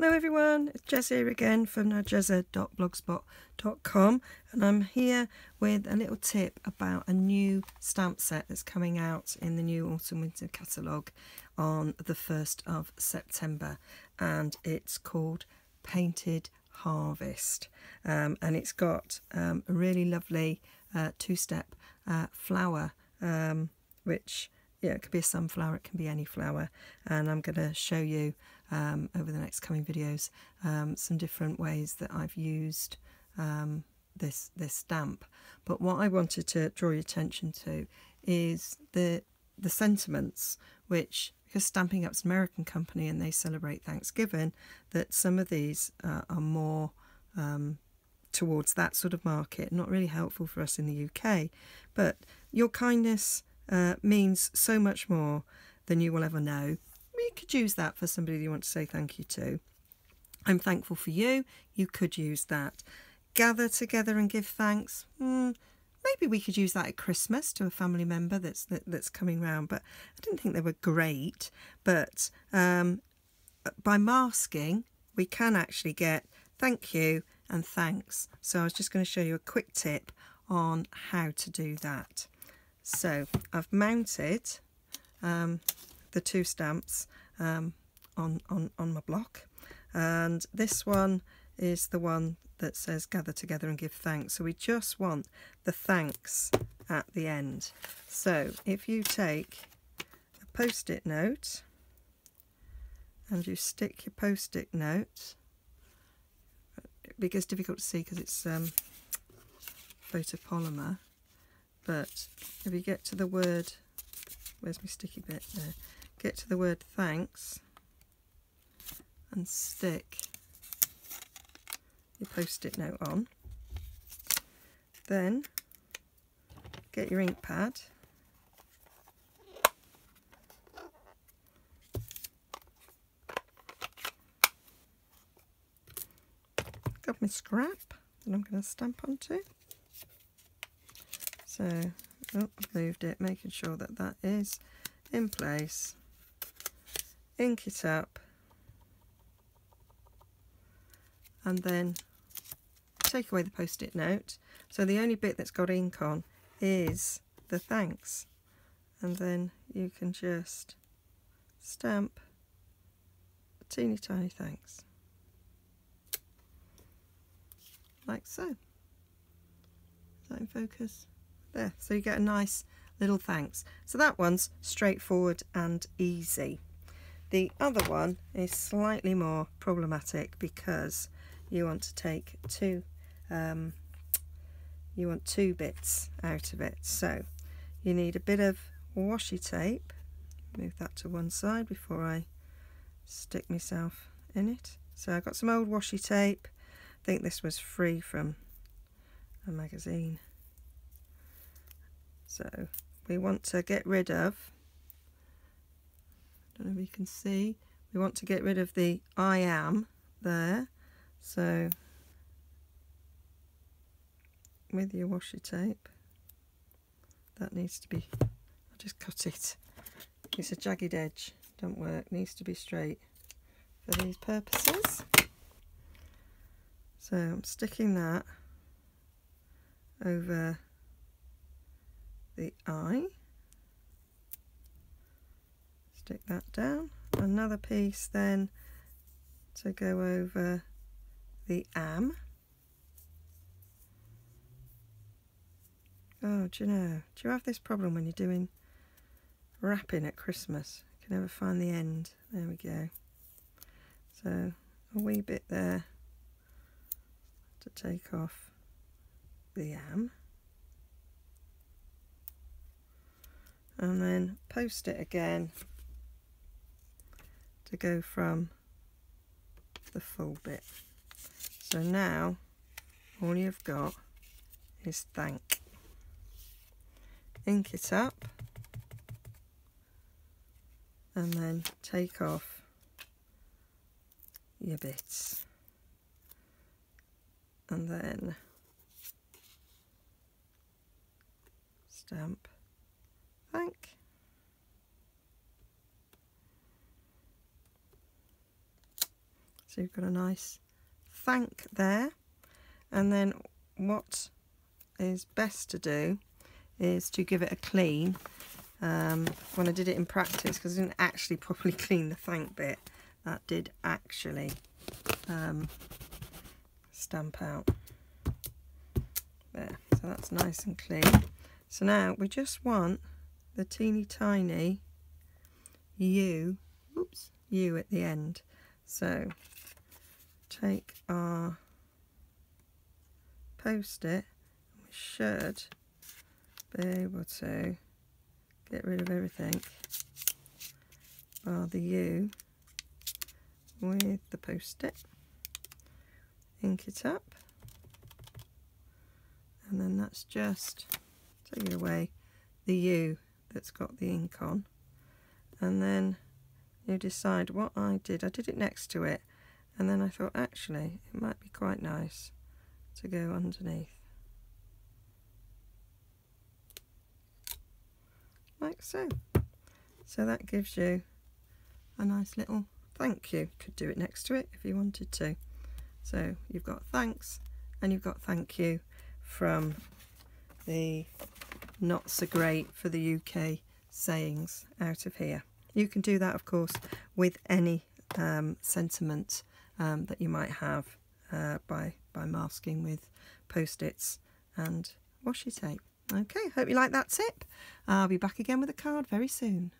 Hello everyone, it's Jess here again from nigezza.blogspot.com, and I'm here with a little tip about a new stamp set that's coming out in the new autumn winter catalogue on the 1st of September, and it's called Painted Harvest, and it's got a really lovely two-step flower, which it could be a sunflower, it can be any flower, and I'm going to show you over the next coming videos some different ways that I've used this stamp. But what I wanted to draw your attention to is the sentiments, which, because Stamping Up's an American company and they celebrate Thanksgiving, that some of these are more towards that sort of market, not really helpful for us in the UK. But your kindness means so much more than you will ever know. You could use that for somebody you want to say thank you to. I'm thankful for you. You could use that. Gather together and give thanks. Maybe we could use that at Christmas to a family member that's coming round. But I didn't think they were great. But by masking, we can actually get thank you and thanks. So I was just going to show you a quick tip on how to do that. So I've mounted the two stamps on my block, and this one is the one that says gather together and give thanks. So we just want the thanks at the end. So if you take a post-it note and you stick your post-it note, because it's difficult to see because it's photopolymer, but if you get to the word, where's my sticky bit there? Get to the word thanks and stick your post-it note on. Then get your ink pad . Got my scrap that I'm going to stamp onto. So I've moved it, making sure that that is in place. Ink it up, and then take away the post-it note. So the only bit that's got ink on is the thanks, and then you can just stamp a teeny tiny thanks, like so. Is that in focus? There, so you get a nice little thanks. So that one's straightforward and easy. The other one is slightly more problematic because you want to take two bits out of it. So you need a bit of washi tape. Move that to one side before I stick myself in it. So I've got some old washi tape. I think this was free from a magazine. So we want to get rid of, I don't know if you can see, we want to get rid of the I am there. So with your washi tape, that needs to be, I'll just cut it. It's a jagged edge, don't work, needs to be straight for these purposes. So I'm sticking that over the eye, stick that down, another piece then to go over the am. Oh, do you have this problem when you're doing wrapping at Christmas? You can never find the end. There we go. So a wee bit there to take off the am. And then post it again to go from the full bit. So now all you've got is thank. Ink it up and then take off your bits. And then stamp thank. So So you've got a nice thank there. And then what is best to do is to give it a clean. When I did it in practice, because I didn't actually properly clean the thank bit, that did actually stamp out. There, so that's nice and clean. So now we just want the teeny tiny U at the end. So take our post-it, we should be able to get rid of everything bar the U with the post-it. Ink it up, and then that's just taking away the U that's got the ink on. And then you decide what I did it next to it, and then I thought actually it might be quite nice to go underneath like so. So that gives you a nice little thank you. Could do it next to it if you wanted to. So you've got thanks and you've got thank you from the not so great for the UK sayings out of here. You can do that of course with any sentiment that you might have by masking with post-its and washi tape. Okay, hope you like that tip. I'll be back again with a card very soon.